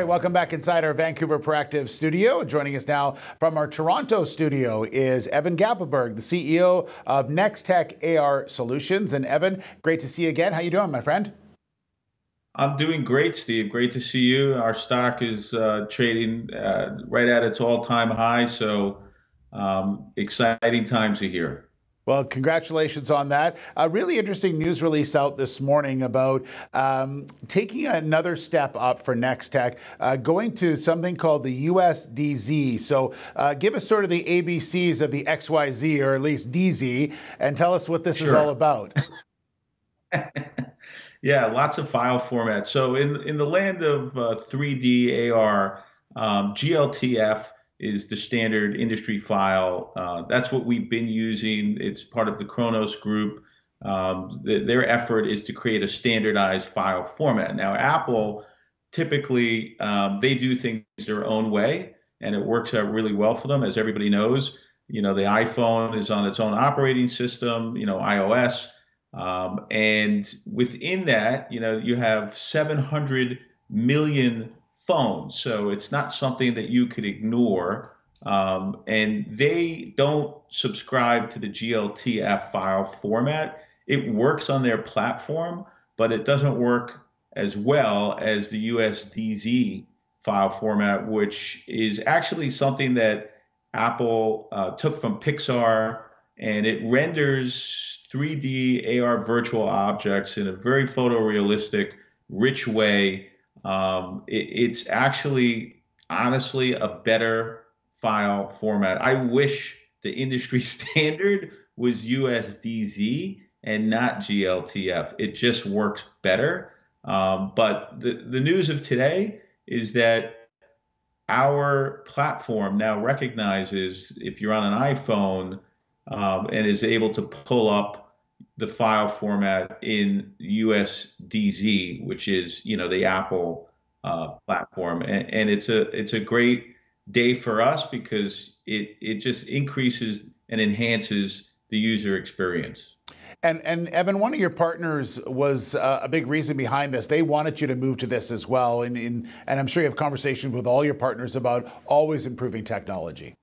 right, welcome back inside our Vancouver Proactive studio. Joining us now from our Toronto studio is Evan Gappelberg, the CEO of NexTech AR Solutions. And Evan, great to see you again. How you doing, my friend? I'm doing great, Steve. Great to see you. Our stock is trading right at its all-time high, so exciting times are here. Well, congratulations on that. A really interesting news release out this morning about taking another step up for NexTech, going to something called the USDZ. So give us sort of the ABCs of the XYZ, or at least DZ, and tell us what this is all about. Yeah, lots of file formats. So in the land of 3D AR, GLTF is the standard industry file. That's what we've been using. It's part of the Kronos Group. Their effort is to create a standardized file format. Now, Apple, typically, they do things their own way, and it works out really well for them, as everybody knows. You know, the iPhone is on its own operating system, you know, iOS. And within that, you know, you have 700 million phones, so it's not something that you could ignore, and they don't subscribe to the GLTF file format. It works on their platform, but it doesn't work as well as the USDZ file format, which is actually something that Apple took from Pixar, and it renders 3D AR virtual objects in a very photorealistic, rich way. It's actually, honestly, a better file format. I wish the industry standard was USDZ and not GLTF. It just works better. But the news of today is that our platform now recognizes if you're on an iPhone and is able to pull up the file format in USDZ, which is, you know, the Apple platform, and it's a great day for us because it just increases and enhances the user experience. And Evan, one of your partners was a big reason behind this. They wanted you to move to this as well, and I'm sure you have conversations with all your partners about always improving technology.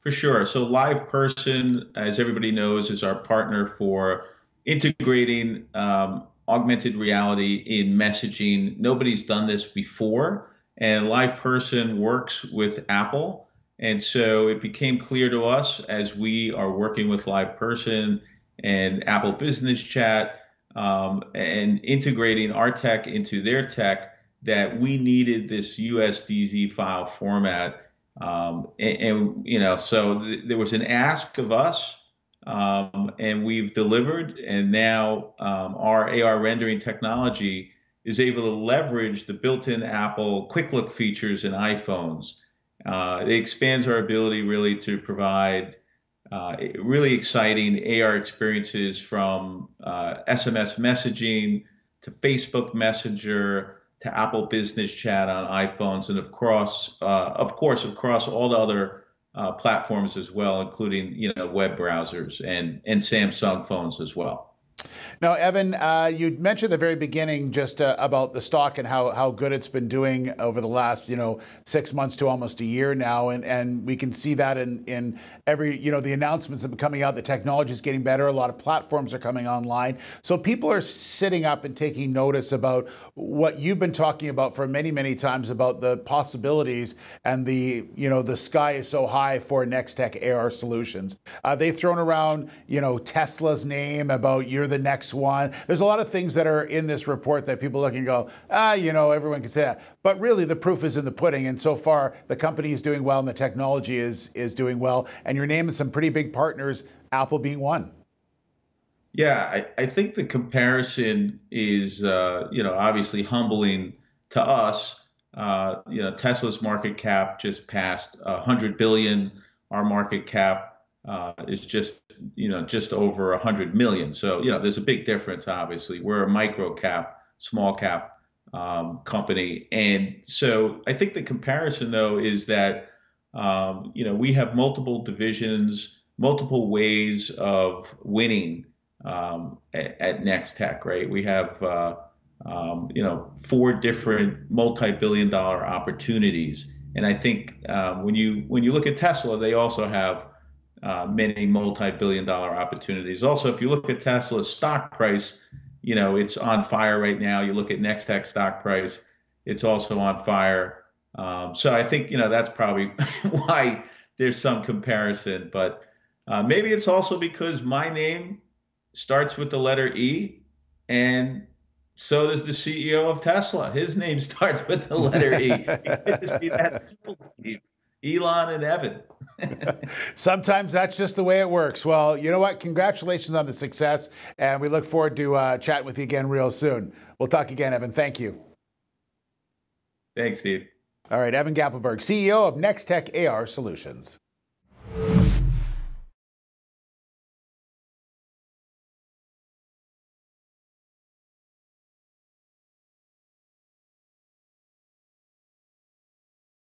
For sure. So LivePerson, as everybody knows, is our partner for integrating augmented reality in messaging. Nobody's done this before, and LivePerson works with Apple. And so it became clear to us as we are working with LivePerson and Apple Business Chat and integrating our tech into their tech that we needed this USDZ file format. And you know, so there was an ask of us, and we've delivered, and now our AR rendering technology is able to leverage the built-in Apple Quick Look features in iPhones. It expands our ability really to provide really exciting AR experiences from SMS messaging to Facebook Messenger, to Apple Business Chat on iPhones, and of course across all the other platforms as well, including, you know, web browsers and Samsung phones as well. Now, Evan, you mentioned at the very beginning just about the stock and how good it's been doing over the last, you know, 6 months to almost a year now. And we can see that in every, you know, the announcements that are coming out, the technology is getting better. A lot of platforms are coming online. So people are sitting up and taking notice about what you've been talking about for many, many times about the possibilities and the, you know, the sky is so high for NexTech AR Solutions. They've thrown around, you know, Tesla's name about you're the next one. There's a lot of things that are in this report that people look and go, ah, you know, everyone can say that. But really the proof is in the pudding. And so far the company is doing well and the technology is doing well. And you're naming some pretty big partners, Apple being one. Yeah, I think the comparison is, you know, obviously humbling to us. You know, Tesla's market cap just passed 100 billion. Our market cap is just, you know, just over 100 million. So, you know, there's a big difference, obviously. We're a micro cap, small cap company. And so I think the comparison, though, is that, you know, we have multiple divisions, multiple ways of winning at NexTech, right? We have four different multi-billion-dollar opportunities. And I think when you look at Tesla, they also have many multi-billion-dollar opportunities. Also, if you look at Tesla's stock price, you know, it's on fire right now. You look at NexTech stock price, it's also on fire. So I think, you know, that's probably why there's some comparison. But maybe it's also because my name starts with the letter E, and so does the CEO of Tesla. His name starts with the letter E. It could just be that simple, Steve. Elon and Evan. Sometimes that's just the way it works. Well, you know what? Congratulations on the success, and we look forward to chatting with you again real soon. We'll talk again, Evan. Thank you. Thanks, Steve. All right, Evan Gappelberg, CEO of NexTech AR Solutions.